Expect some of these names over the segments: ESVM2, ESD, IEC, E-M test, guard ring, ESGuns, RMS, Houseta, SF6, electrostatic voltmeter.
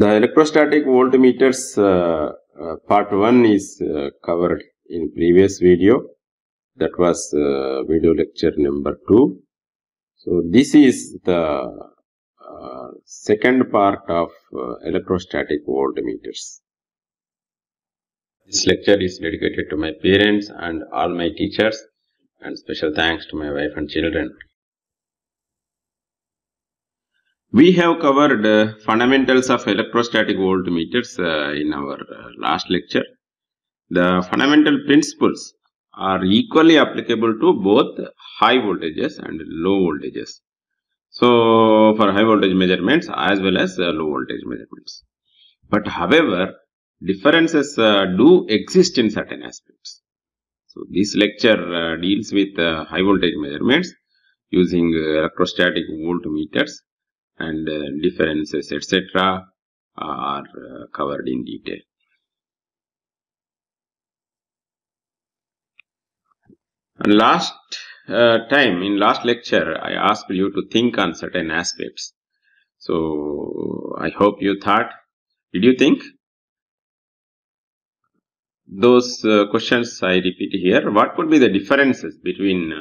The electrostatic voltmeters part 1 is covered in previous video. That was video lecture number 2. So this is the second part of electrostatic voltmeters. This lecture is dedicated to my parents and all my teachers, and special thanks to my wife and children. We have covered fundamentals of electrostatic voltmeters in our last lecture. The fundamental principles are equally applicable to both high voltages and low voltages. So, for high voltage measurements as well as low voltage measurements. But however, differences do exist in certain aspects. So, this lecture deals with high voltage measurements using electrostatic voltmeters, and differences etc. are covered in detail. And in last lecture, I asked you to think on certain aspects. So, I hope you thought. Did you think? Those questions I repeat here. What could be the differences between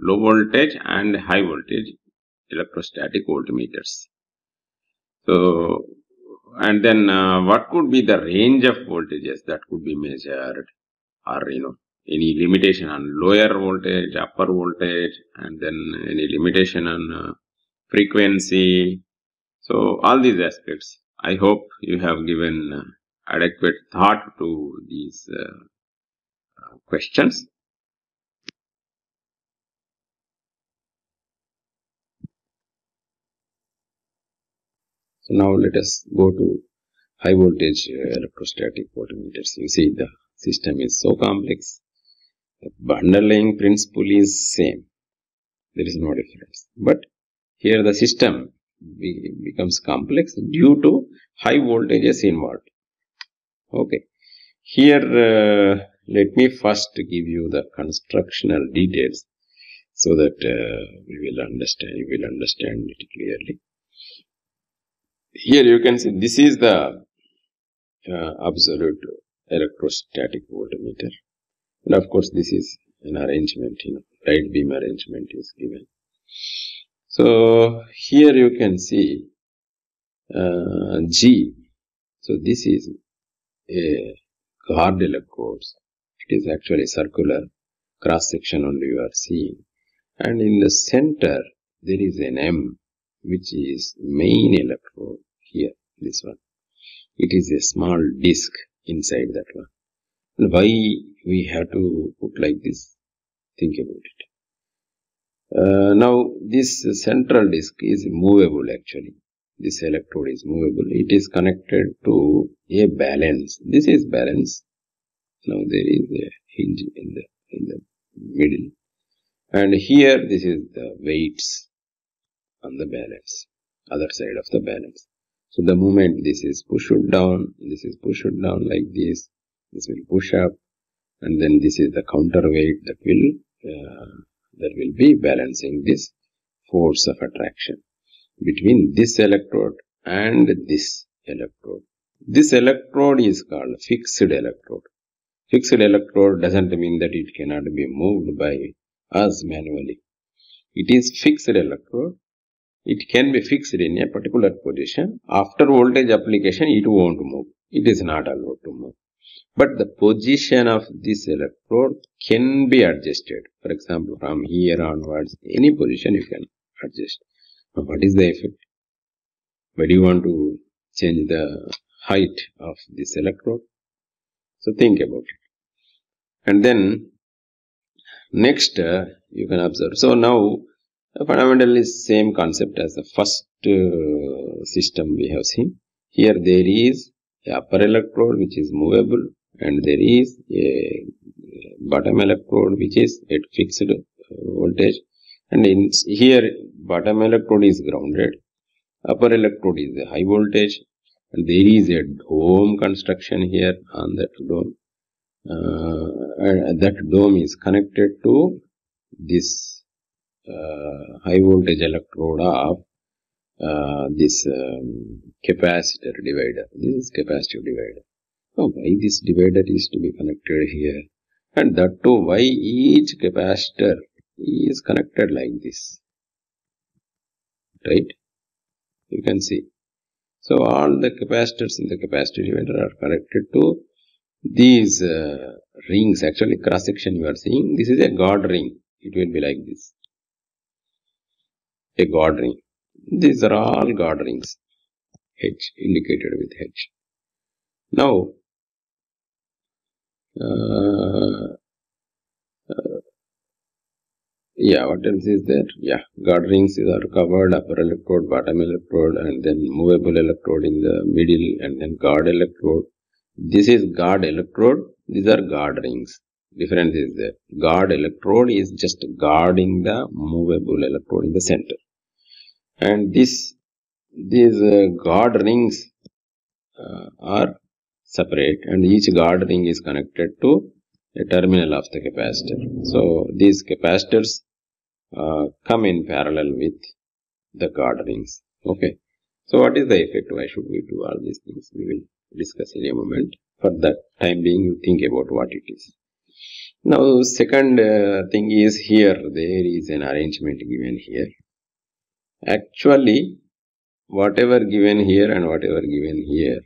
low voltage and high voltage electrostatic voltmeters? So, and then what could be the range of voltages that could be measured, or you know, any limitation on lower voltage, upper voltage, and then any limitation on frequency. So, all these aspects. I hope you have given adequate thought to these questions. So, now let us go to high voltage electrostatic voltmeters. You see, the system is so complex. The underlying principle is same. There is no difference. But here the system becomes complex due to high voltages involved. Okay. Here, let me first give you the constructional details so that you will understand it clearly. Here you can see this is the absolute electrostatic voltmeter. And of course, this is an arrangement, you know, right beam arrangement is given. So, here you can see G. So, this is a guard electrodes. It is actually circular cross section only you are seeing. And in the center, there is an M, which is main electrode here, this one. It is a small disc inside that one. Why we have to put like this? Think about it. Now, this central disc is movable actually. This electrode is movable. It is connected to a balance. This is balance. Now, there is a hinge in the middle. And here, this is the weights on the balance, other side of the balance. So, the moment this is pushed down, like this. This will push up, and then this is the counterweight that will be balancing this force of attraction between this electrode and this electrode. This electrode is called fixed electrode. Fixed electrode doesn't mean that it cannot be moved by us manually. It is fixed electrode. It can be fixed in a particular position. After voltage application, it won't move. It is not allowed to move. But the position of this electrode can be adjusted. For example, from here onwards, any position you can adjust. Now, what is the effect? But you want to change the height of this electrode. So, think about it. And then, next, you can observe. So, now, fundamentally same concept as the first system we have seen. Here, there is the upper electrode which is movable, and there is a bottom electrode which is at fixed voltage, and in here bottom electrode is grounded, upper electrode is a high voltage, and there is a dome construction here on that dome, and that dome is connected to this high voltage electrode of this capacitor divider. This is capacitive divider. So why this divider is to be connected here, and that too why each capacitor is connected like this, right? You can see. So all the capacitors in the capacitor divider are connected to these rings. Actually cross section you are seeing, this is a God ring. It will be like this, a God ring. These are all God rings, H indicated with H. Now what else is there? Yeah, God rings are covered, upper electrode, bottom electrode, and then movable electrode in the middle, and then God electrode. This is God electrode. These are God rings. Difference is there. God electrode is just guarding the movable electrode in the center. And these God rings are separate, and each God ring is connected to a terminal of the capacitor. So these capacitors come in parallel with the God rings. Okay. So what is the effect? Why should we do all these things? We will discuss in a moment. For the time being, you think about what it is. Now, second thing is, here there is an arrangement given here. Actually, whatever given here and whatever given here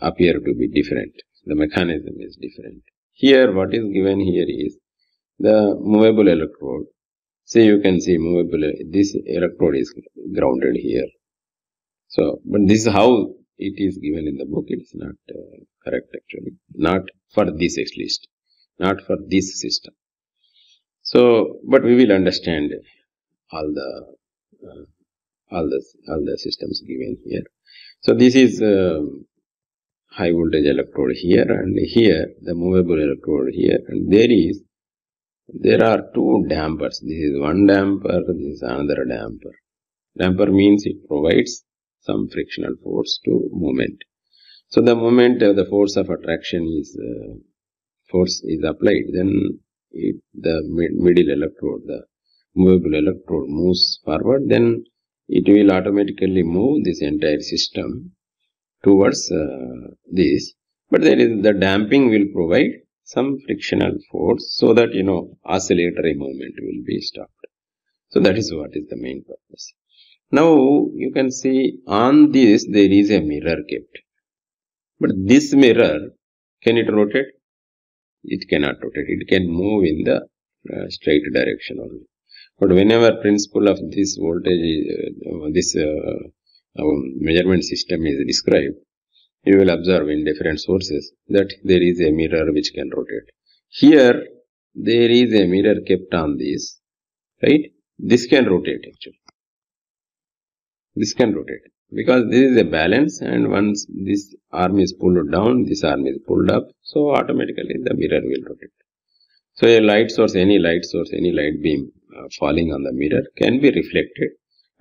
appear to be different. The mechanism is different. Here what is given here is the movable electrode. So you can see movable, this electrode is grounded here. So but this is how it is given in the book. It is not correct actually, not for this, at least not for this system. So but we will understand all the systems given here. So this is high voltage electrode here, and here the movable electrode here, and there are two dampers. This is one damper, this is another damper. Damper means it provides some frictional force to movement. So the moment the force of attraction is applied, then the middle electrode, the movable electrode, moves forward. Then it will automatically move this entire system towards this. But there is the damping will provide some frictional force, so that you know oscillatory movement will be stopped. So that is what is the main purpose. Now you can see on this there is a mirror kept, but this mirror, can it rotate? It cannot rotate. It can move in the straight direction only. But whenever principle of this voltage measurement system is described, you will observe in different sources that there is a mirror which can rotate. Here there is a mirror kept on this, right? This can rotate actually. This can rotate because this is a balance, and once this arm is pulled down, this arm is pulled up, so automatically the mirror will rotate. So a light source, any light beam falling on the mirror can be reflected,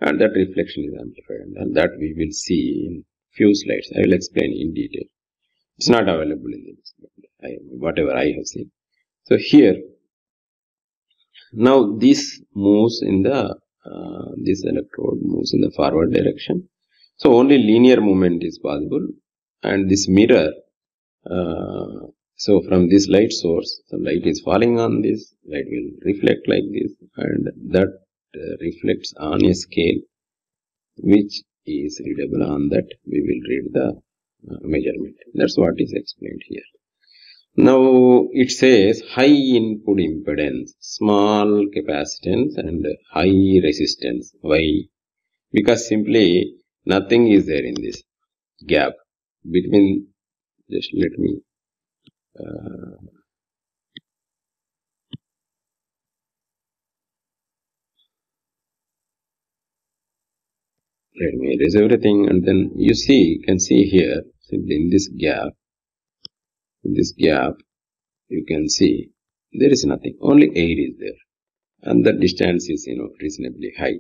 and that reflection is amplified, and that we will see in few slides. I will explain in detail. It's not available in this, whatever I have seen. So here now this moves in the this electrode moves in the forward direction. So only linear movement is possible, and this mirror, so from this light source, the light is falling on this, light will reflect like this, and that reflects on a scale which is readable. On that we will read the measurement. That's what is explained here. Now it says high input impedance, small capacitance, and high resistance. Why? Because simply nothing is there in this gap between. Just let me let me erase everything, and then you see, you can see here simply in this gap, you can see there is nothing, only air is there, and the distance is reasonably high.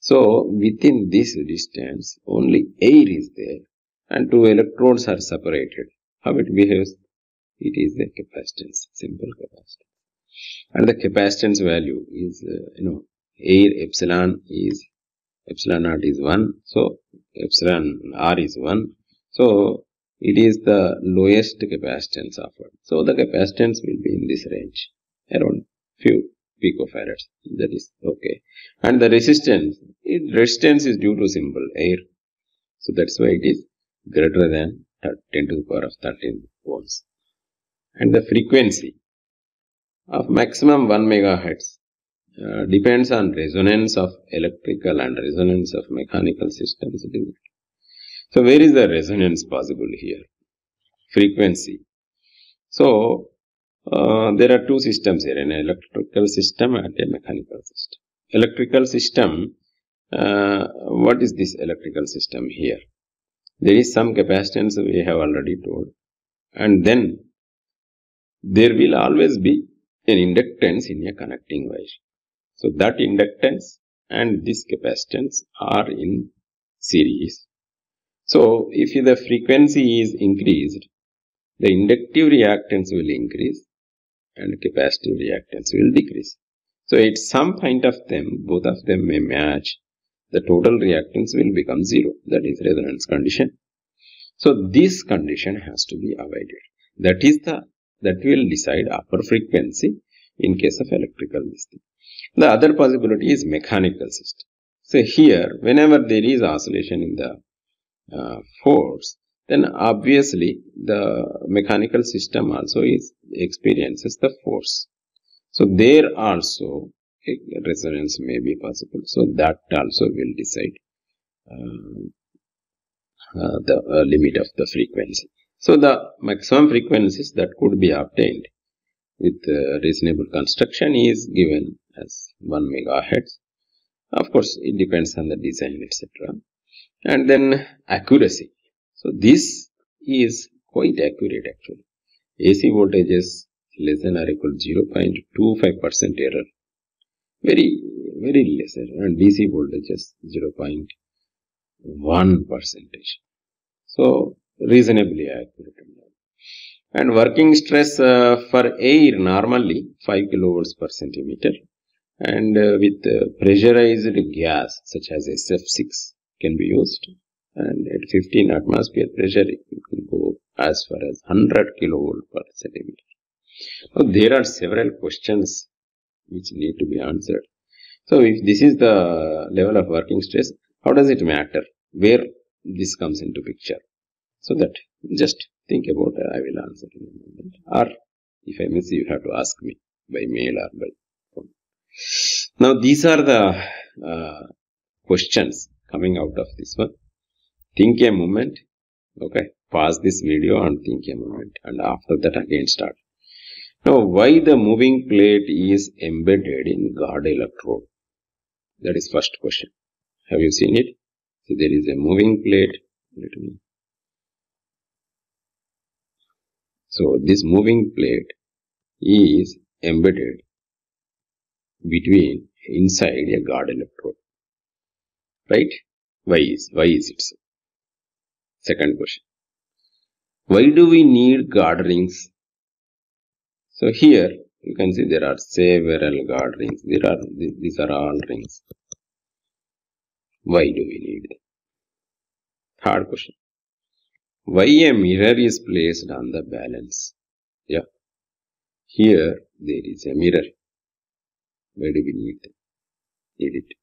So within this distance only air is there, and two electrodes are separated. How it behaves? It is a capacitance, simple capacitance, and the capacitance value is air epsilon is epsilon naught is 1. So, epsilon r is 1. So, it is the lowest capacitance offered. So, the capacitance will be in this range, around few picofarads. That is okay. And the resistance, resistance is due to simple air. So, that's why it is greater than 10 to the power of 13 volts. And the frequency of maximum 1 megahertz depends on resonance of electrical and resonance of mechanical systems. So, where is the resonance possible here? Frequency. So, there are two systems here, an electrical system and a mechanical system. Electrical system, what is this electrical system here? There is some capacitance we have already told, and then there will always be an inductance in a connecting wire. So, that inductance and this capacitance are in series. So, if the frequency is increased, the inductive reactance will increase and capacitive reactance will decrease. So, at some point of them, both of them may match. The total reactance will become zero. That is resonance condition. So, this condition has to be avoided. That is the that will decide upper frequency in case of electrical system. The other possibility is mechanical system. So, here whenever there is oscillation in the force, then obviously the mechanical system also experiences the force. So, there also a resonance may be possible. So, that also will decide the limit of the frequency. So, the maximum frequencies that could be obtained with reasonable construction is given as 1 megahertz. Of course, it depends on the design, etc. And then accuracy. So, this is quite accurate actually. AC voltages less than or equal to 0.25% error. Very, very less error. And DC voltages 0.1%. So, reasonably accurate. And working stress for air normally 5 kilovolts per centimeter, and with pressurized gas such as SF6 can be used, and at 15 atmosphere pressure it will go as far as 100 kilovolt per centimeter. So, there are several questions which need to be answered. So, if this is the level of working stress, how does it matter where this comes into picture? So that just think about I will answer in a moment, or if I miss you have to ask me by mail or by phone. Now these are the questions coming out of this one. Think a moment, okay, pause this video and think a moment, and after that again start. Now why the moving plate is embedded in guard electrode? That is first question. Have you seen it? So there is a moving plate. Let me. So, this moving plate is embedded between inside a guard electrode, right? Why is it so? Second question. Why do we need guard rings? So, here you can see there are several guard rings. There are, these are all rings. Why do we need them? Third question. Why a mirror is placed on the balance? Yeah, here there is a mirror. Why do we need it?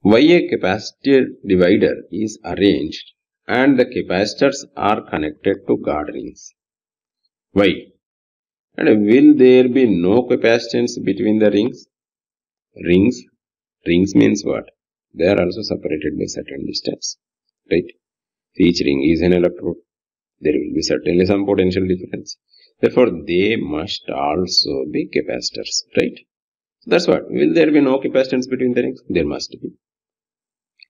Why a capacitor divider is arranged and the capacitors are connected to guard rings? Why? And will there be no capacitance between the rings? Rings means what? They are also separated by certain distance, right? Each ring is an electrode. There will be certainly some potential difference. Therefore, they must also be capacitors, right? That's what. Will there be no capacitance between the rings? There must be.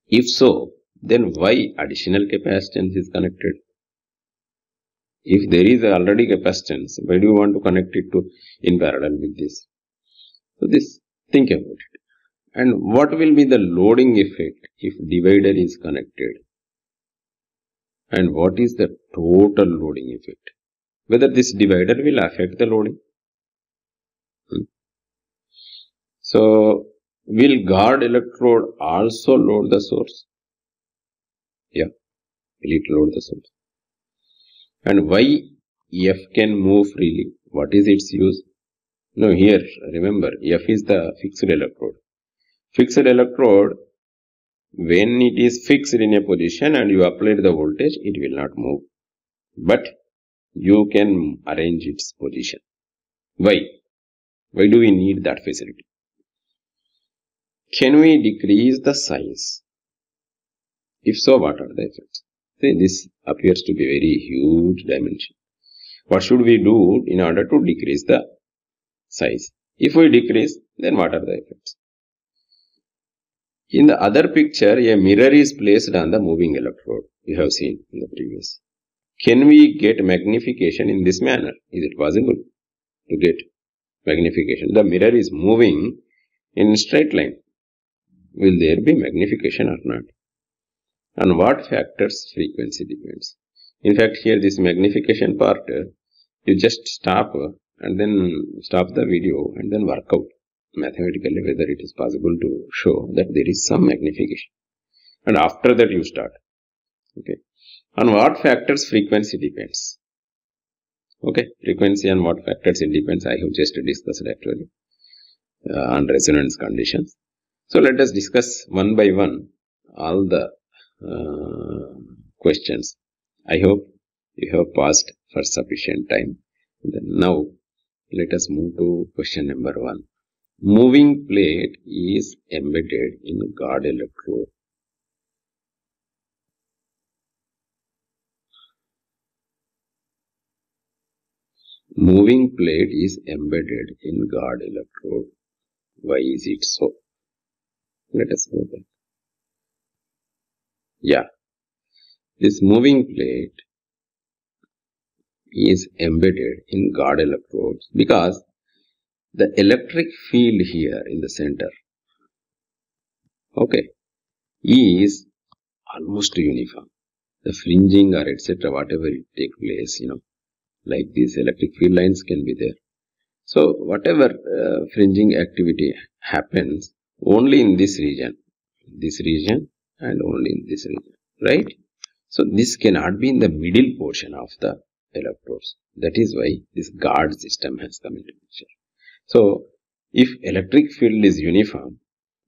If so, then why additional capacitance is connected? If there is already capacitance, why do you want to connect it to in parallel with this? So, this, think about it. And what will be the loading effect if divider is connected? And what is the total loading effect? Whether this divider will affect the loading? So, will guard electrode also load the source? Yeah, will it load the source? And why F can move freely? What is its use? Now here remember, F is the fixed electrode. Fixed electrode, when it is fixed in a position and you apply the voltage, it will not move. But you can arrange its position. Why? Why do we need that facility? Can we decrease the size? If so, what are the effects? See, this appears to be a very huge dimension. What should we do in order to decrease the size? If we decrease, then what are the effects? In the other picture, a mirror is placed on the moving electrode. You have seen in the previous. Can we get magnification in this manner? Is it possible to get magnification? The mirror is moving in straight line. Will there be magnification or not? On what factors frequency depends? In fact, here this magnification part, you just stop and then stop the video and then work out mathematically whether it is possible to show that there is some magnification. And after that you start. Okay. On what factors frequency depends? Okay, frequency and what factors it depends, I have just discussed actually on resonance conditions. So let us discuss one by one all the questions. I hope you have paused for sufficient time. Then now let us move to question number 1. Moving plate is embedded in guard electrode. Moving plate is embedded in guard electrode. Why is it so? Let us go back. Yeah. This moving plate is embedded in guard electrodes because the electric field here in the center, okay, is almost uniform. The fringing or etc. whatever it take place, you know, like these electric field lines can be there. So whatever fringing activity happens only in this region and only in this region, right? So this cannot be in the middle portion of the electrodes. That is why this guard system has come into picture. So if electric field is uniform,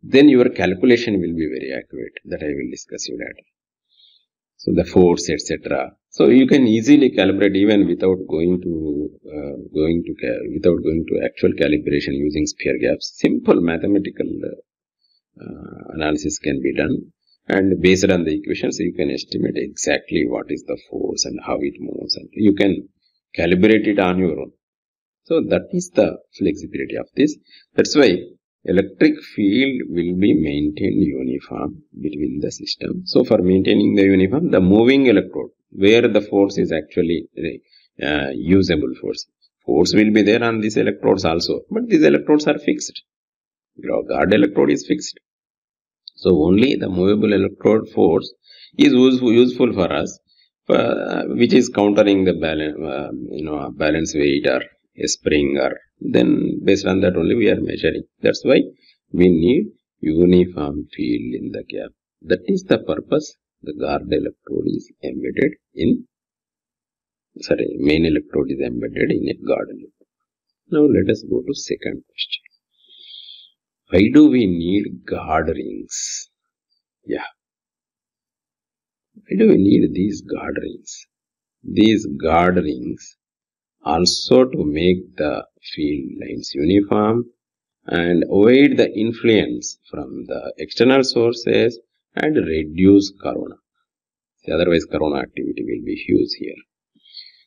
then your calculation will be very accurate. That I will discuss you later. So the force, etc. So you can easily calibrate even without going to actual calibration using sphere gaps. Simple mathematical analysis can be done, and based on the equations you can estimate exactly what is the force and how it moves, and you can calibrate it on your own. So that is the flexibility of this. That's why electric field will be maintained uniform between the system. So for maintaining the uniform, the moving electrode where the force is actually usable force. Force will be there on these electrodes also, but these electrodes are fixed. Your guard electrode is fixed. So only the movable electrode force is useful for us, which is countering the balance, balance weight or a spring, or then based on that only we are measuring. That's why we need uniform field in the gap. That is the purpose. The guard electrode is embedded in, sorry, main electrode is embedded in a guard electrode. Now let us go to second question. Why do we need guard rings? Yeah. Why do we need these guard rings? These guard rings also to make the field lines uniform and avoid the influence from the external sources and reduce corona. See, otherwise corona activity will be huge here.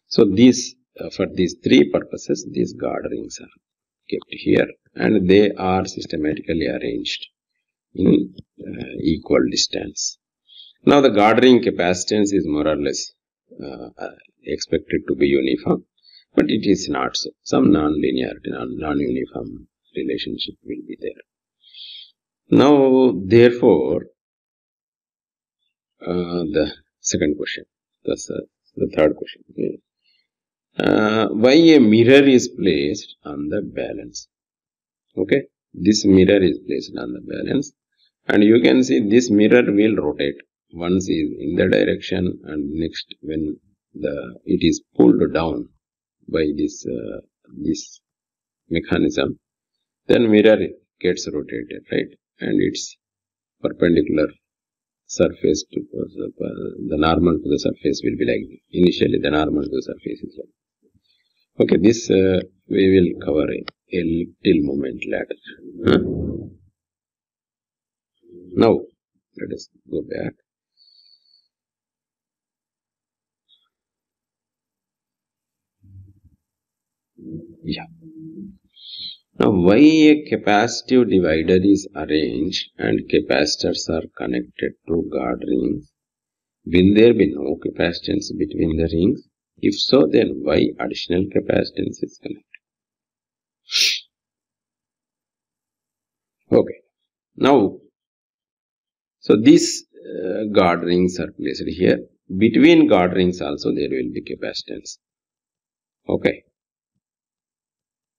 So these for these three purposes, these guard rings are kept here, and they are systematically arranged in equal distance. Now the guard ring capacitance is more or less expected to be uniform, but it is not so. Some non-linearity, non-uniform relationship will be there. Now, therefore, the second question, that's the third question. Okay. Why a mirror is placed on the balance? Okay, This mirror is placed on the balance, and you can see this mirror will rotate. Once is in the direction, and next when it is pulled down by this mechanism, then mirror gets rotated, right? And its perpendicular surface to the normal to the surface will be like this. Initially the normal to the surface is like this. Okay, this we will cover a little moment later. Now let us go back. Yeah. Now, why a capacitive divider is arranged and capacitors are connected to guard rings? Will there be no capacitance between the rings? If so, then why additional capacitance is connected? Okay. Now, so these guard rings are placed here. Between guard rings also there will be capacitance. Okay.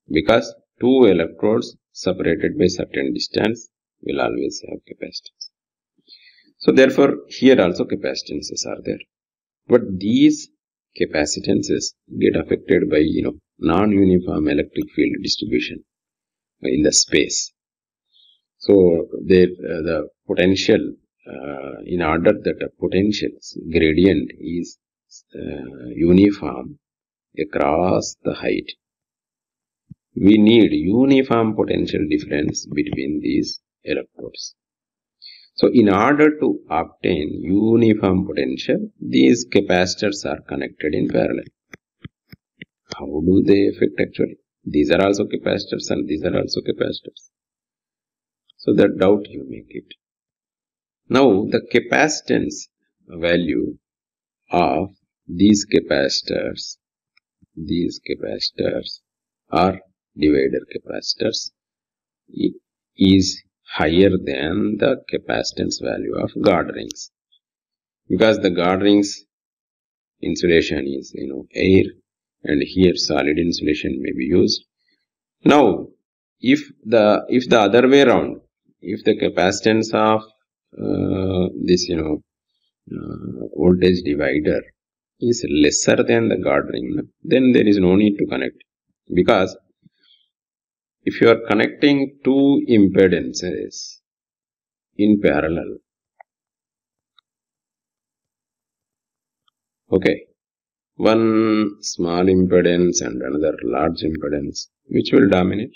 Because two electrodes separated by certain distance will always have capacitance. So therefore, here also capacitances are there. But these capacitances get affected by, non-uniform electric field distribution in the space. So the potential, in order that the potential gradient is uniform across the height, we need uniform potential difference between these electrodes. So, in order to obtain uniform potential, these capacitors are connected in parallel. How do they affect actually? These are also capacitors and these are also capacitors. So, that doubt you make it. Now, the capacitance value of these capacitors are divider capacitors is higher than the capacitance value of guard rings, because the guard rings insulation is air, and here solid insulation may be used. Now if the other way around, if the capacitance of this voltage divider is lesser than the guard ring, then there is no need to connect, because if you are connecting two impedances in parallel, okay, one small impedance and another large impedance, which will dominate?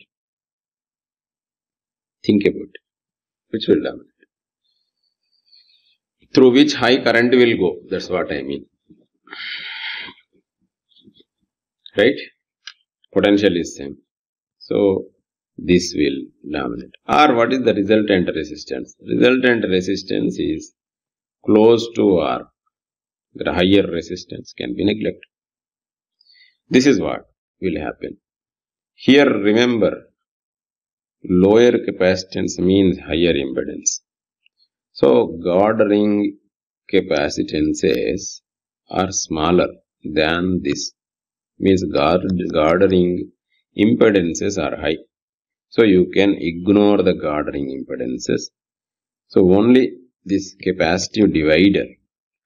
Think about it. Which will dominate? Through which high current will go? That's what I mean, right? Potential is same. So this will dominate. Or what is the resultant resistance? Resultant resistance is close to or the higher resistance can be neglected. This is what will happen. Here remember, lower capacitance means higher impedance. So guard ring capacitances are smaller than this. Means guard ring impedances are high. So you can ignore the guard ring impedances. So only this capacitive divider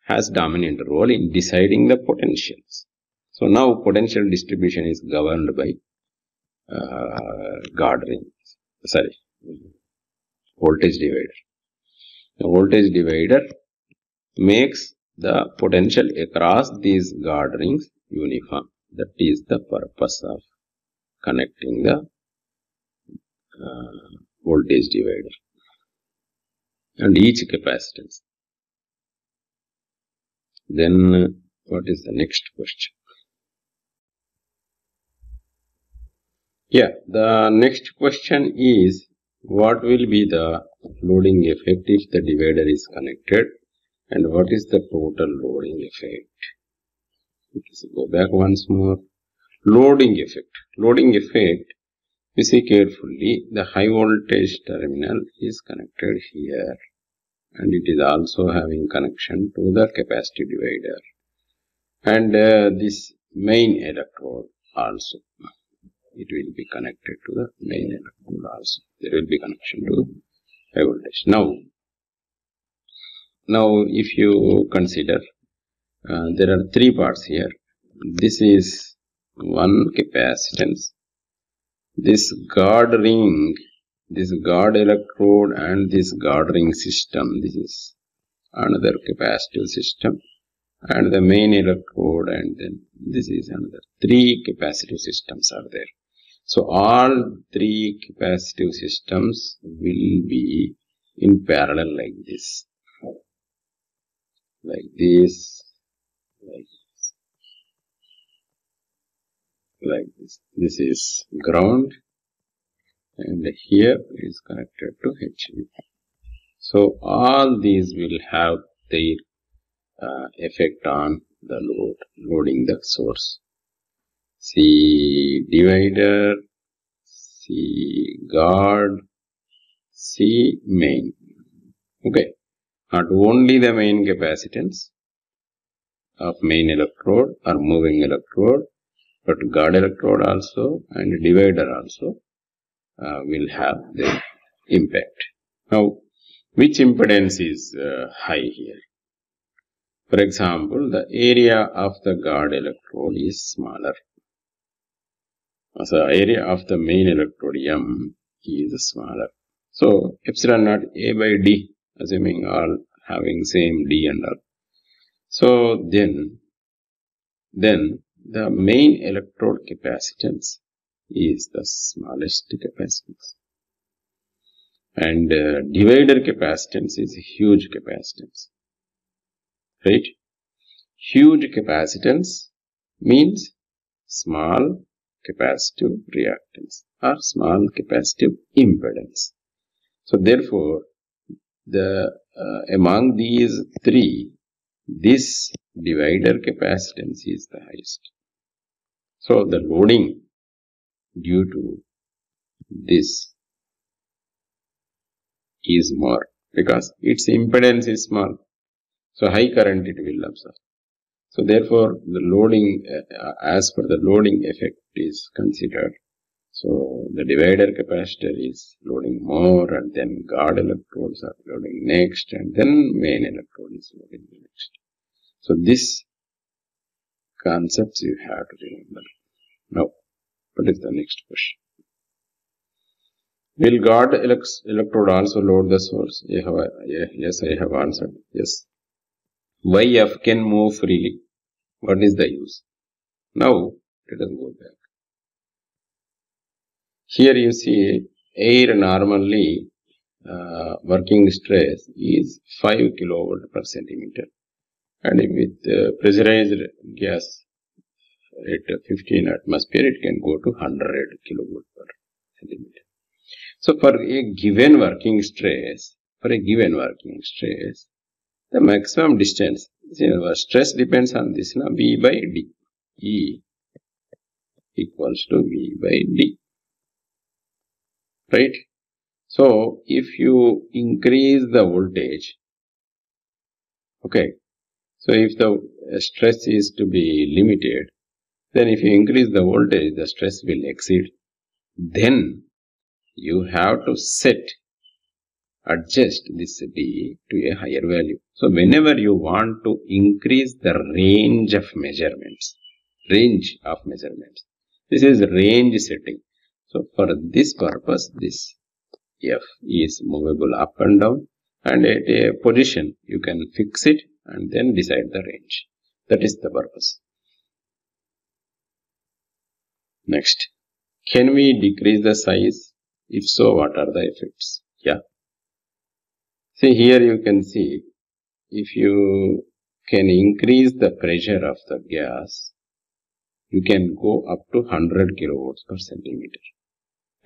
has dominant role in deciding the potentials. So now potential distribution is governed by guard ring. Sorry, voltage divider. The voltage divider makes the potential across these guard rings uniform. That is the purpose of connecting the voltage divider and each capacitance. Then what is the next question? Yeah, the next question is, what will be the loading effect if the divider is connected, and what is the total loading effect? Let's go back once more. Loading effect. Loading effect, we see carefully, the high voltage terminal is connected here, and it is also having connection to the capacitive divider and this main electrode also. it will be connected to the main electrode also. There will be connection to high voltage. Now if you consider, there are three parts here. This is one capacitance. This guard ring, this guard electrode and this guard ring system, this is another capacitive system, and the main electrode, and then this is another. Three capacitive systems are there. So all three capacitive systems will be in parallel like this. Like this, like this, like this. This is ground, and here is connected to HV. So all these will have their effect on the load, loading the source. C divider, C guard, C main. Okay. Not only the main capacitance of main electrode or moving electrode, but guard electrode also and divider also will have the impact. Now, which impedance is high here? For example, the area of the guard electrode is smaller. So, area of the main electrode M is smaller. So, epsilon naught A by D, assuming all having same D and R. So then the main electrode capacitance is the smallest capacitance. And divider capacitance is huge capacitance. Right? Huge capacitance means small capacitive reactance or small capacitive impedance. So therefore, among these three, this divider capacitance is the highest. So the loading due to this is more because its impedance is small. So high current it will absorb. So therefore the loading, as per the loading effect is considered. So the divider capacitor is loading more, and then guard electrodes are loading next, and then main electrode is loading next. So this concepts you have to remember. Now, what is the next question? Will guard electrode also load the source? Yes, I have answered. Yes. Why F can move freely? What is the use? Now, let us go back. Here you see air normally working stress is 5 kilovolt per centimeter, and with pressurized gas at 15 atmosphere it can go to 100 kilovolt per centimeter. So for a given working stress, the maximum distance, stress depends on this, V by D. E equals to V by D. Right? So, if you increase the voltage, okay, so if the stress is to be limited, then if you increase the voltage, the stress will exceed. Then, you have to adjust this D to a higher value. So, whenever you want to increase the range of measurements, this is range setting. So, for this purpose, this F is movable up and down, and at a position you can fix it and then decide the range. That is the purpose. Next, can we decrease the size? If so, what are the effects? Yeah. See, here you can see, if you can increase the pressure of the gas, you can go up to 100 kilovolts per centimeter.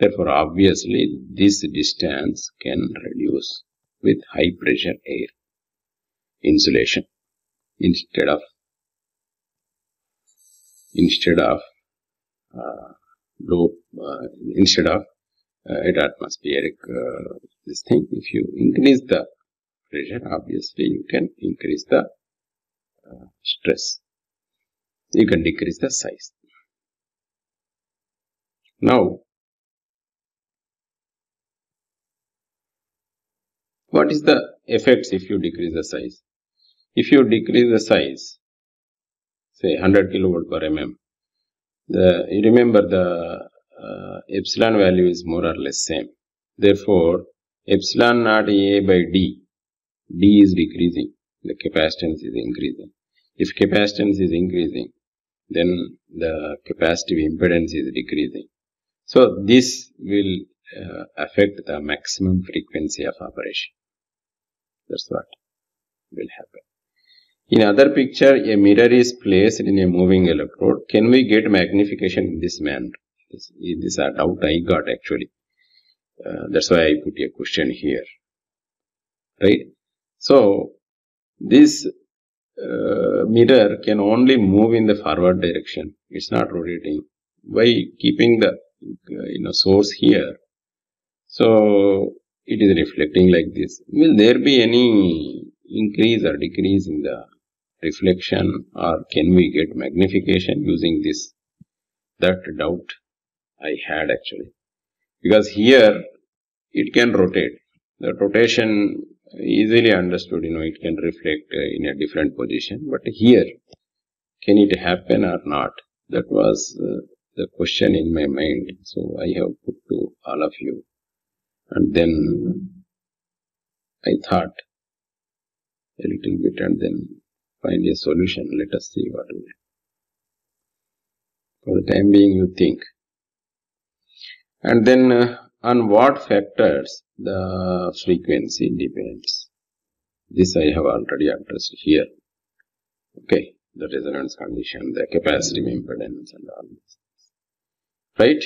Therefore, obviously, this distance can reduce with high pressure air insulation instead of at atmospheric this thing. If you increase the pressure, obviously you can increase the stress. You can decrease the size. Now, what is the effects if you decrease the size? If you decrease the size, say 100 kilowatt per mm, you remember the epsilon value is more or less same. Therefore, epsilon naught A by D, D is decreasing, the capacitance is increasing. If capacitance is increasing, then the capacitive impedance is decreasing. So, this will affect the maximum frequency of operation. That's what will happen. In other picture, a mirror is placed in a moving electrode. Can we get magnification in this manner? This is a doubt I got actually. That's why I put a question here. Right? So, this mirror can only move in the forward direction. It's not rotating. By keeping the source here, so it is reflecting like this. Will there be any increase or decrease in the reflection, or can we get magnification using this? That doubt I had actually, because here it can rotate. The rotation easily understood, it can reflect in a different position, but here can it happen or not? That was the question in my mind, so I have put to all of you, and then I thought a little bit and then find a solution. Let us see what we do. For the time being, you think. And then on what factors the frequency depends. This I have already addressed here. Okay, the resonance condition, the capacitive impedance and all this. Right?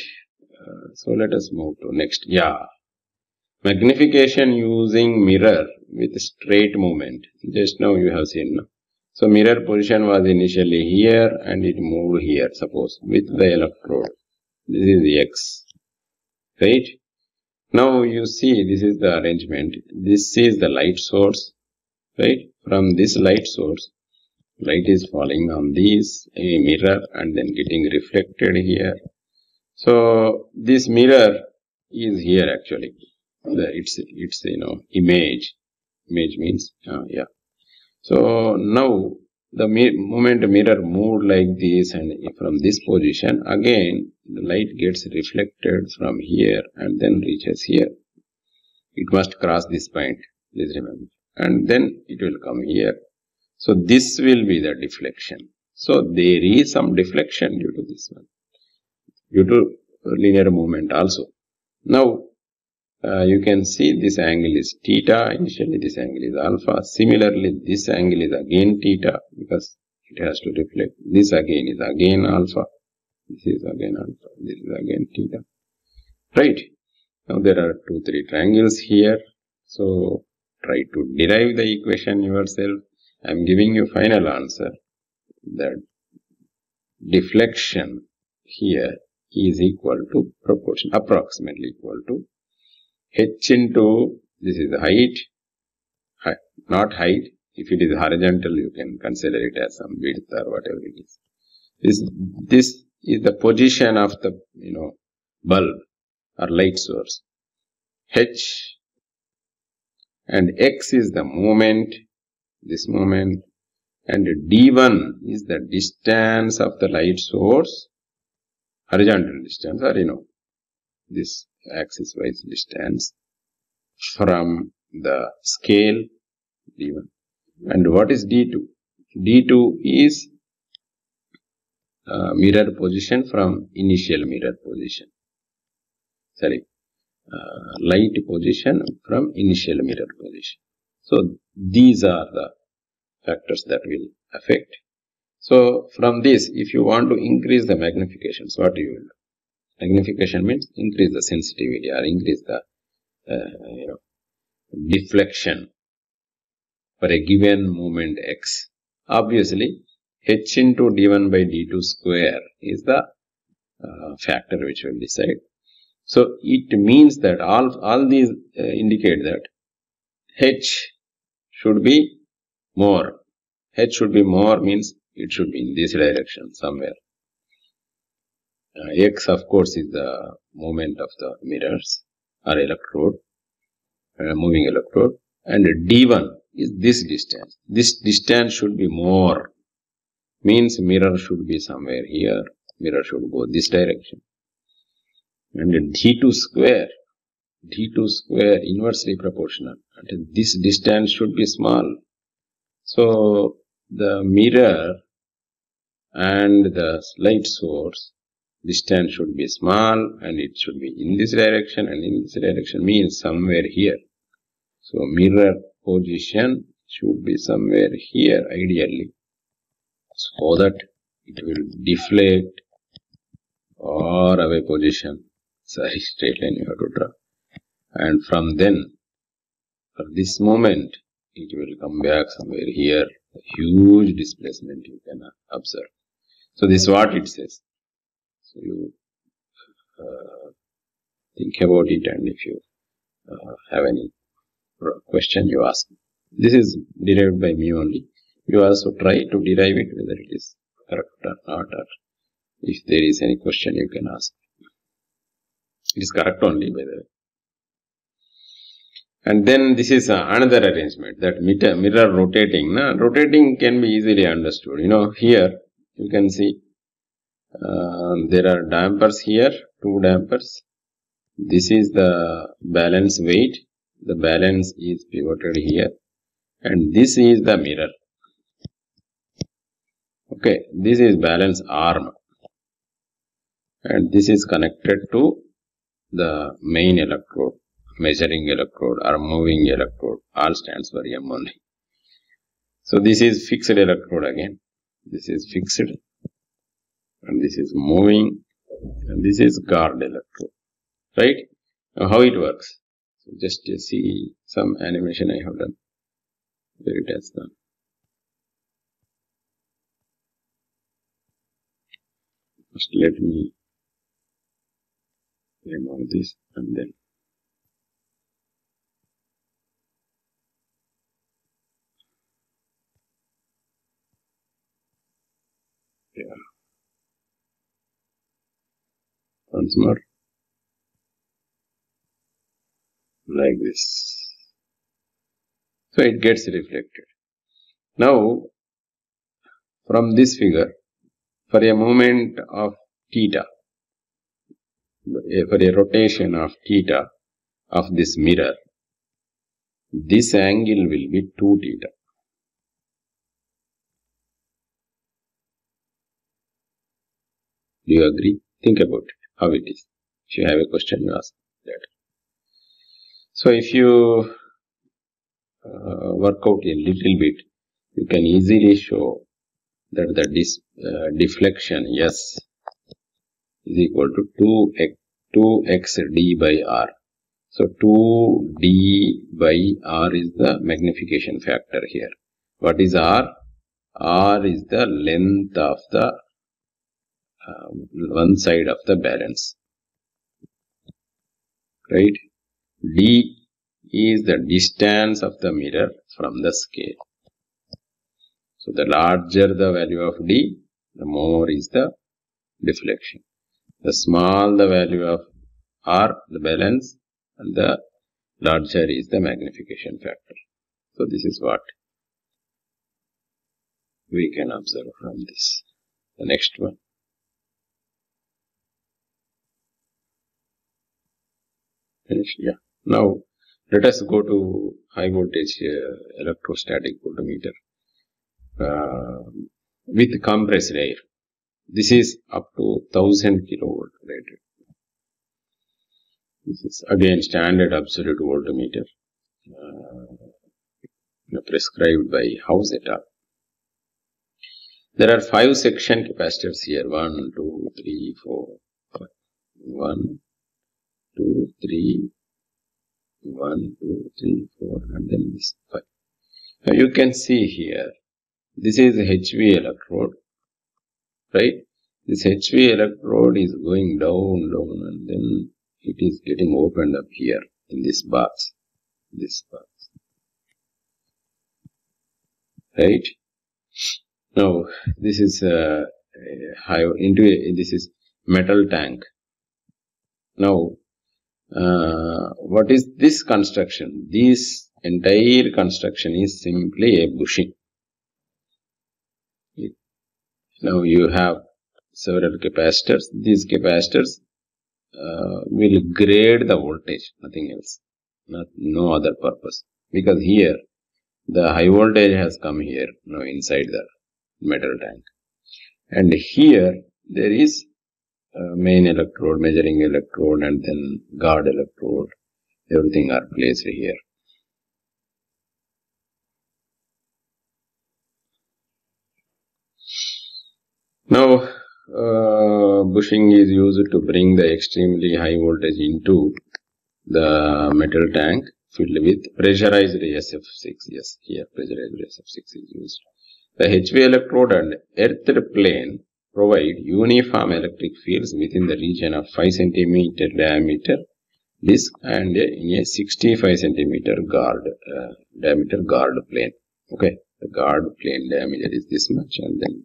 So, let us move to next. Magnification using mirror with straight movement. Just now you have seen. No? So, mirror position was initially here and it moved here, suppose, with the electrode. This is the X. Right? Now, you see this is the arrangement. This is the light source. Right? From this light source, light is falling on this mirror and then getting reflected here. So, this mirror is here actually. It's image means, So, now the moment the mirror moved like this and from this position, again the light gets reflected from here and then reaches here. It must cross this point, please remember. And then it will come here. So, this will be the deflection. So, there is some deflection due to this one, due to linear movement also. Now, you can see this angle is theta, initially this angle is alpha. Similarly, this angle is again theta because it has to reflect. This again is again alpha, this is again alpha, this is again theta. Right? Now, there are 2-3 triangles here. So, try to derive the equation yourself. I am giving you final answer that deflection here is equal to proportion, approximately equal to h into, this is height, not height, if it is horizontal you can consider it as some width or whatever it is. This is the position of the bulb or light source, h, and x is the moment, this moment, and d1 is the distance of the light source, horizontal distance or this axis wise distance from the scale D1. And what is D2? D2 is mirror position from initial mirror position. Sorry, light position from initial mirror position. So, these are the factors that will affect. So, from this, if you want to increase the magnifications, what do you will do? Magnification means increase the sensitivity or increase the deflection for a given moment x. Obviously, h into d1 by d2 square is the factor which will decide. So, it means that all these indicate that h should be more. H should be more means it should be in this direction somewhere. X of course is the movement of the mirrors or electrode, moving electrode, and D1 is this distance. This distance should be more, means mirror should be somewhere here, mirror should go this direction. And D2 square inversely proportional, and this distance should be small. So the mirror and the light source distance should be small, and it should be in this direction and in this direction, means somewhere here. So mirror position should be somewhere here ideally, so that it will deflect or away position. Sorry, straight line you have to draw. And from then, for this moment, it will come back somewhere here. A huge displacement you can observe. So this is what it says. So you think about it, and if you have any question, you ask. This is derived by me only. You also try to derive it whether it is correct or not, or if there is any question you can ask. It is correct only, by the way. And then this is another arrangement, that mirror rotating. Now, rotating can be easily understood. You know, here you can see there are dampers here, two dampers. This is the balance weight. The balance is pivoted here, and this is the mirror. Okay, this is balance arm, and this is connected to the main electrode. Measuring electrode or moving electrode, all stands for M only. So this is fixed electrode again. This is fixed, and this is moving, and this is guard electrode. Right? Now how it works? So just see some animation I have done. There it has done. First let me remove this and then. Once more, like this. So it gets reflected. Now, from this figure, for a movement of theta, for a rotation of theta of this mirror, this angle will be 2 theta. Do you agree? Think about it, how it is. If you have a question, you ask that. So if you work out a little bit, you can easily show that the deflection S is equal to 2xd by r. So 2d by r is the magnification factor here. What is r? R is the length of the one side of the balance, right? D is the distance of the mirror from the scale. So the larger the value of D, the more is the deflection. The small the value of R, the balance, and the larger is the magnification factor. So this is what we can observe from this. The next one. Yeah. Now let us go to high voltage electrostatic voltmeter with compressed air. This is up to 1000 kilovolt rated. This is again standard absolute voltmeter prescribed by Houseta. There are 5 section capacitors here. 1, 2, 3, 4, and then this 5. Now you can see here, this is HV electrode, right? This HV electrode is going down, down, and then it is getting opened up here in this box, right? Now this is high into this is metal tank. Now, what is this construction? This entire construction is simply a bushing. Now you have several capacitors. These capacitors will grade the voltage, nothing else, no other purpose. Because here, the high voltage has come here, now inside the metal tank. And here, there is main electrode, measuring electrode, and then guard electrode. Everything are placed here. Now, bushing is used to bring the extremely high voltage into the metal tank filled with pressurized SF6. Yes, here pressurized SF6 is used. The HV electrode and earthed plane provide uniform electric fields within the region of 5 cm diameter disc and in a 65 cm guard diameter guard plane. Okay, the guard plane diameter is this much, and then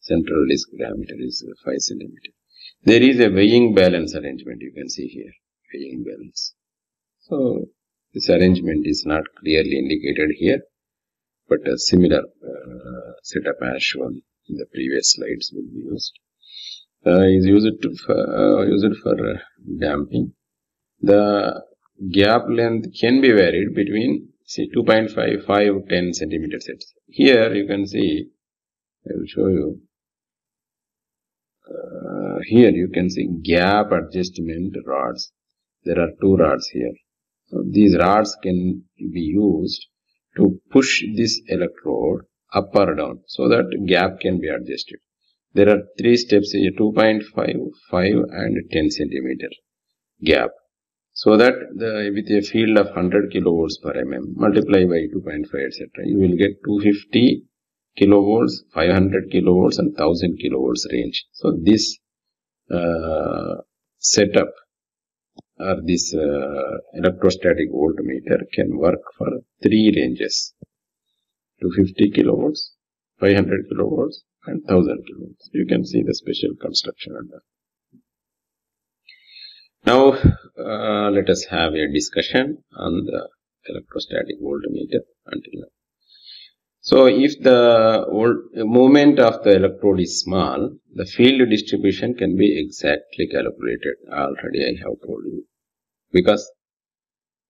central disc diameter is 5 cm. There is a weighing balance arrangement, you can see here, weighing balance. So, this arrangement is not clearly indicated here, but a similar setup as shown in the previous slides will be used. Is used for damping. The gap length can be varied between, say, 2.55 10 cm sets. Here you can see, I will show you. Here you can see gap adjustment rods. There are two rods here. So these rods can be used to push this electrode up or down so that gap can be adjusted. There are three steps here, 2.5, 5 and 10 centimeter gap. So that with a field of 100 kilovolts per mm, multiply by 2.5 etc. You will get 250 kilovolts, 500 kilovolts and 1000 kilovolts range. So this setup or this electrostatic voltmeter can work for three ranges, 250 kilovolts, 500 kilovolts and 1000 kilovolts. You can see the special construction under. Now let us have a discussion on the electrostatic voltmeter until now. So, if the movement of the electrode is small, the field distribution can be exactly calculated. Already I have told you. Because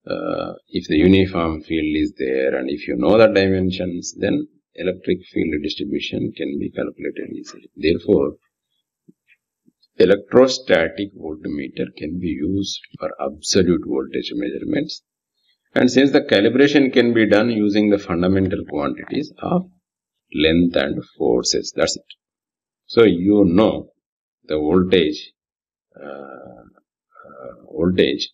if the uniform field is there and if you know the dimensions, then electric field distribution can be calculated easily. Therefore, electrostatic voltmeter can be used for absolute voltage measurements. And since the calibration can be done using the fundamental quantities of length and forces, that's it. So you know the voltage,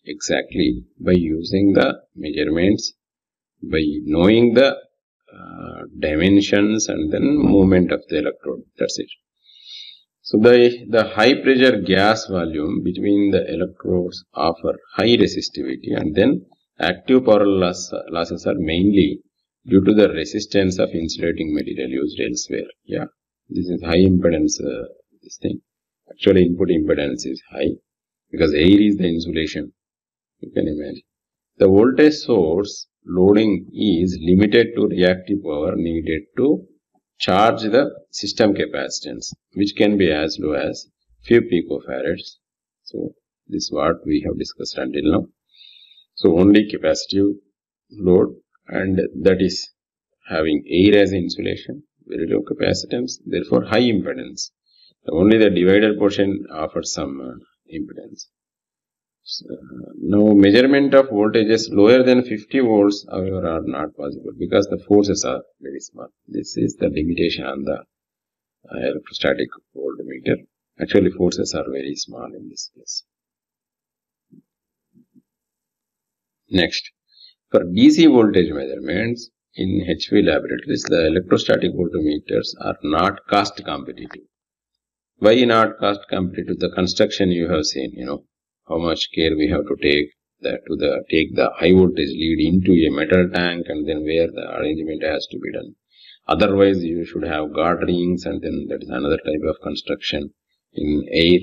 exactly by using the measurements, by knowing the dimensions and then movement of the electrode, that's it. So the high pressure gas volume between the electrodes offer high resistivity, and then active power losses are mainly due to the resistance of insulating material used elsewhere. Yeah, this is high impedance, this thing. Actually, input impedance is high because air is the insulation. You can imagine. The voltage source loading is limited to reactive power needed to charge the system capacitance, which can be as low as few picofarads. So, this is what we have discussed until now. So, only capacitive load, and that is having air as insulation, very low capacitance, therefore high impedance. So only the divider portion offers some impedance. So, now, measurement of voltages lower than 50 volts however are not possible because the forces are very small. This is the limitation on the electrostatic voltmeter. Actually, forces are very small in this case. Next, for DC voltage measurements in HV laboratories, the electrostatic voltmeters are not cost competitive. Why not cost competitive? The construction you have seen, you know, how much care we have to take take the high voltage lead into a metal tank and then where the arrangement has to be done. Otherwise, you should have guard rings and then that is another type of construction in air.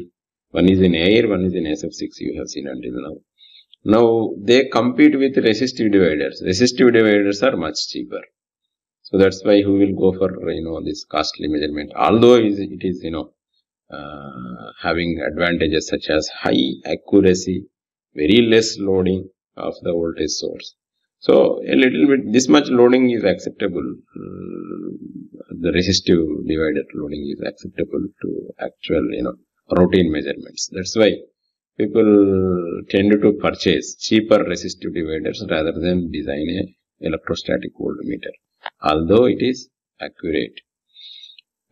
One is in air, one is in SF6, you have seen until now. Now, they compete with resistive dividers. Resistive dividers are much cheaper. So, that's why who will go for, this costly measurement. Although it is, having advantages such as high accuracy, very less loading of the voltage source. So, a little bit, this much loading is acceptable. The resistive divider loading is acceptable to actual, routine measurements. That's why people tend to purchase cheaper resistive dividers rather than design a electrostatic voltmeter, although it is accurate.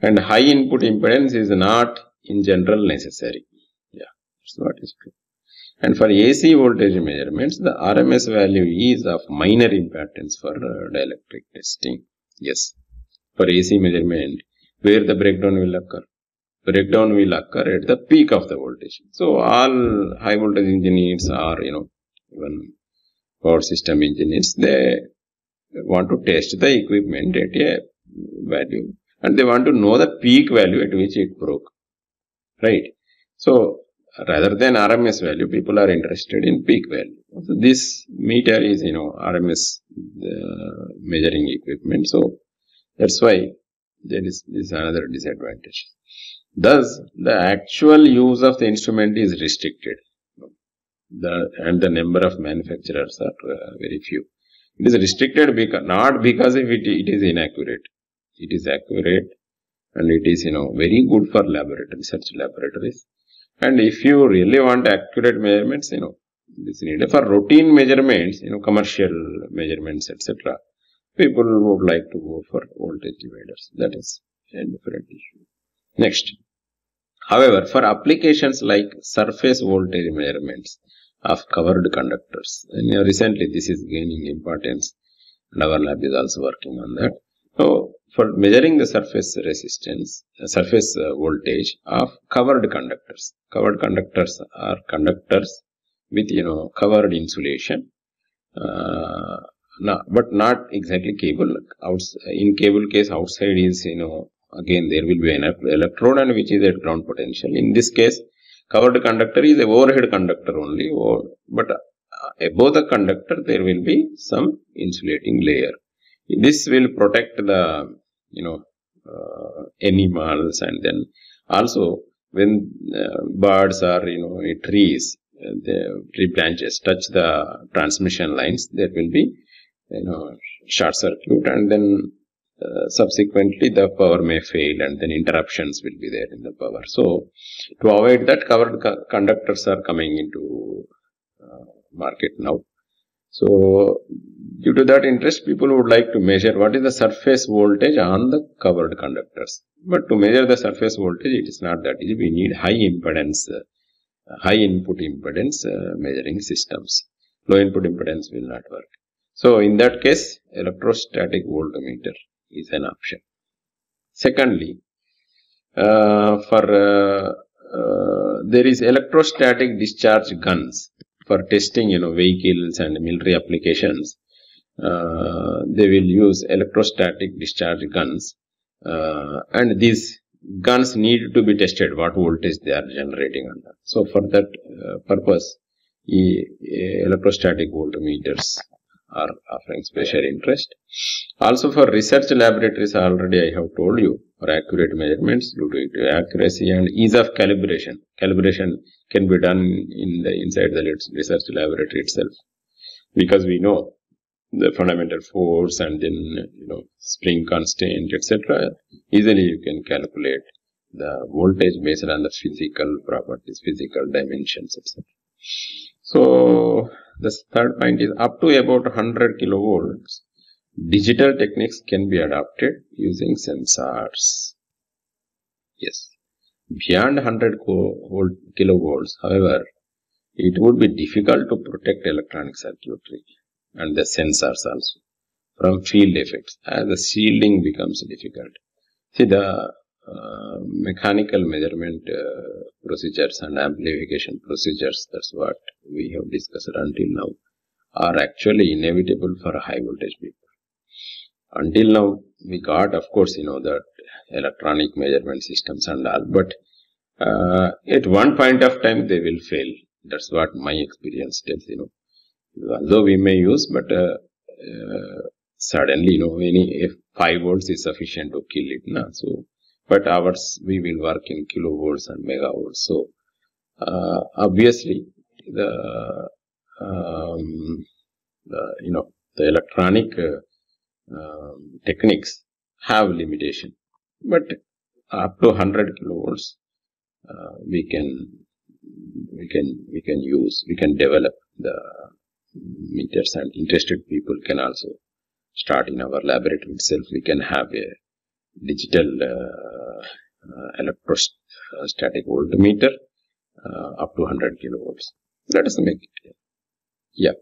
And high input impedance is not in general necessary. Yeah, that's what is true. And for AC voltage measurements, the RMS value is of minor importance for dielectric testing. Yes, for AC measurement, where the breakdown will occur. Breakdown will occur at the peak of the voltage. So, all high voltage engineers are, even power system engineers, they want to test the equipment at a value and they want to know the peak value at which it broke, right? So, rather than RMS value, people are interested in peak value. So, this meter is, RMS measuring equipment. So, that's why there is another disadvantage. Thus, the actual use of the instrument is restricted, and the number of manufacturers are very few. It is restricted not because it is inaccurate. It is accurate and it is, very good for research laboratories. And if you really want accurate measurements, this is needed. For routine measurements, commercial measurements, etc., people would like to go for voltage dividers. That is a different issue. Next. However, for applications like surface voltage measurements of covered conductors, and recently this is gaining importance and our lab is also working on that. So, for measuring the surface resistance, surface voltage of covered conductors. Covered conductors are conductors with, covered insulation, but not exactly cable. In cable case, outside is, again, there will be an electrode and which is at ground potential. In this case, covered conductor is a overhead conductor only, but above the conductor there will be some insulating layer. This will protect the, animals, and then also when birds or, trees, the tree branches touch the transmission lines, there will be, short circuit, and then subsequently the power may fail and then interruptions will be there in the power. So, to avoid that, covered conductors are coming into market now. So, due to that interest, people would like to measure what is the surface voltage on the covered conductors. But to measure the surface voltage, it is not that easy. We need high impedance, high input impedance measuring systems. Low input impedance will not work. So, in that case, electrostatic voltmeter is an option. Secondly, there is electrostatic discharge guns for testing, vehicles and military applications. They will use electrostatic discharge guns, and these guns need to be tested what voltage they are generating under. So, for that purpose, electrostatic voltmeters are offering special interest. Also, for research laboratories, already I have told you, for accurate measurements due to accuracy and ease of calibration. Calibration can be done inside the research laboratory itself, because we know the fundamental force and then, spring constant, etc. Easily you can calculate the voltage based on the physical properties, physical dimensions, etc. So, the third point is, up to about 100 kilovolts, digital techniques can be adopted using sensors. Yes. Beyond 100 kilovolts, however, it would be difficult to protect electronic circuitry and the sensors also from field effects, as the shielding becomes difficult. See, the mechanical measurement procedures and amplification procedures, that's what we have discussed until now, are actually inevitable for high voltage people. Until now, we got, of course, that electronic measurement systems and all, but at one point of time they will fail. That's what my experience tells, you know. Although we may use, but suddenly, you know, if 5 volts is sufficient to kill it, na? So, but ours, we will work in kilovolts and megavolts. So, obviously, the you know, the electronic techniques have limitation, but up to 100 kilovolts, we can use, we can develop the meters, and interested people can also start in our laboratory itself. We can have a digital electrostatic voltmeter up to 100 kilovolts. Let us make it. Yeah.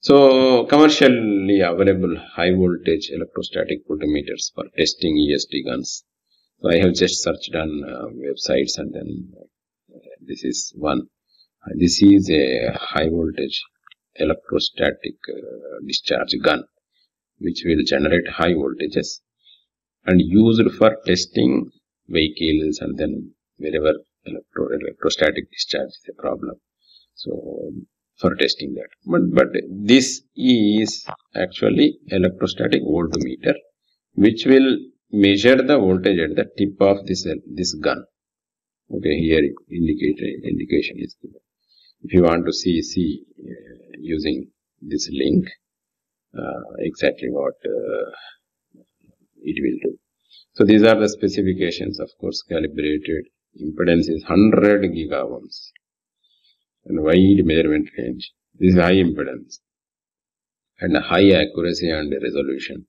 So commercially available high voltage electrostatic voltmeters for testing ESD guns. So I have just searched on websites, and then this is one. This is a high voltage electrostatic discharge gun, which will generate high voltages and used for testing vehicles, and then wherever electrostatic discharge is a problem. So for testing that, but this is actually electrostatic voltmeter, which will measure the voltage at the tip of this gun. Okay, here indication is given. If you want to see using this link, exactly what it will do. So these are the specifications. Of course, calibrated impedance is 100 gigaohms and wide measurement range. This is high impedance and high accuracy and resolution.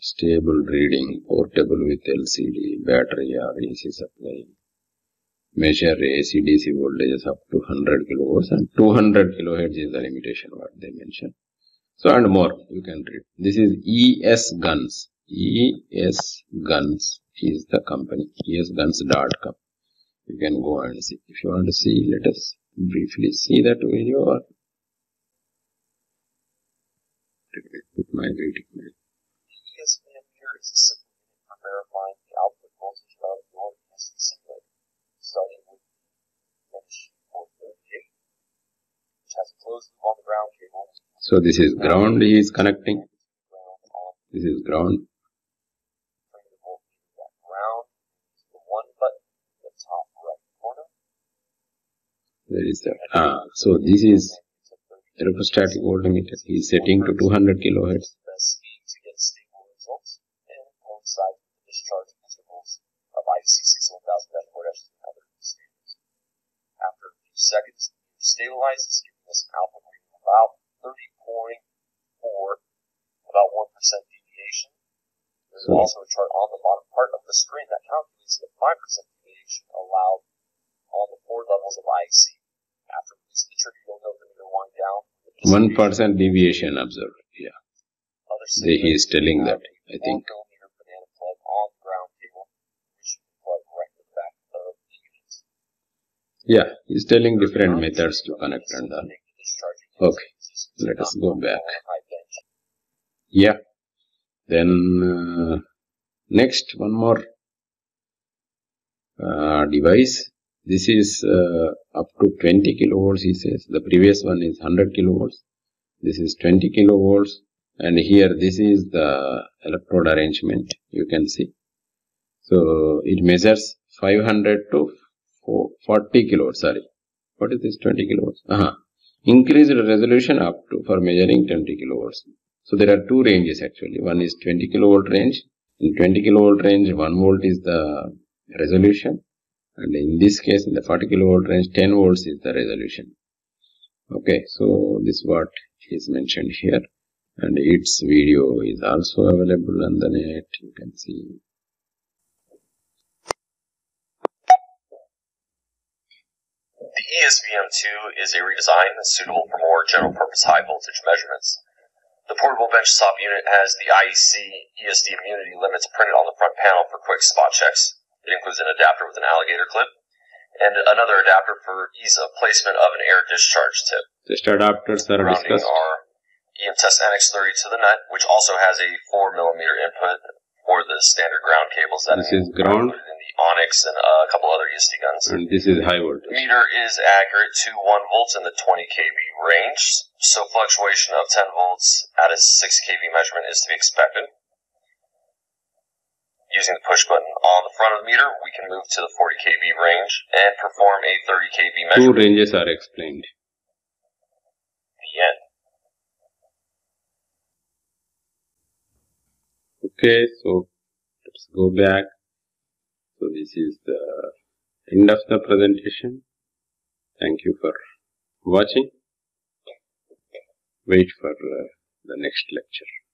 Stable reading, portable with LCD, battery or AC supply. Measure AC/DC voltages up to 100 kilovolts, and 200 kilohertz is the limitation what they mentioned. So and more you can read. This is ES Guns. ES Guns is the company. ESGuns.com. You can go and see. If you want to see, let us briefly see that video, or let me put my reading. ES ammeter is a simple unit for verifying the output voltage of your ESD simulator, starting with ES438, which has a closed loop on the ground cable. So this is ground he is connecting. This is ground. Ground is the one button in the top right corner. There is that. So this is electrostatic voltmeter. He is setting to 200 kilohertz. Best speed to get stable results and coincide with the discharge intervals of IEC 61000-4-300 standards. After a few seconds, it stabilizes, giving us an output reading of about 30.4, about 1% deviation. There's also a chart on the bottom part of the screen that calculates the 5% deviation allowed on the 4 levels of IEC. After releasing the trigger, you'll note the meter wind down. 1% deviation observed. Yeah. He is telling that, I think. 1 millimeter banana plug on the ground cable, which you can plug right in the back of the unit. Yeah, he's telling different methods to connect and all. Okay, let us go back. Yeah, then next one more device. This is up to 20 kilovolts, he says. The previous one is 100 kilovolts. This is 20 kilovolts. And here this is the electrode arrangement, you can see. So it measures 500 to 40 kilovolts, sorry. What is this 20 kilovolts? Increased resolution up to for measuring 20 kilovolts. So there are two ranges actually. One is 20 kilovolt range. In 20 kilovolt range, 1 volt is the resolution. And in this case, in the 40 kilovolt range, 10 volts is the resolution. Okay, so this is what is mentioned here. And its video is also available on the net. You can see. The ESVM2 is a redesign that's suitable for more general-purpose high-voltage measurements. The portable benchtop unit has the IEC ESD immunity limits printed on the front panel for quick spot checks. It includes an adapter with an alligator clip and another adapter for ease of placement of an air discharge tip. Just adapters that are discussed. Our E-M test Annex 30 to the nut, which also has a 4 millimeter input for the standard ground cables that are included in the Onyx, and a couple other ESD guns. And this is high voltage. Meter is accurate to 1 volt in the 20 kV range, so fluctuation of 10 volts at a 6 kV measurement is to be expected. Using the push button on the front of the meter, we can move to the 40 kV range and perform a 30 kV measurement. Two ranges are explained. The end. Okay, so let's go back. So this is the end of the presentation. Thank you for watching. Wait for the next lecture.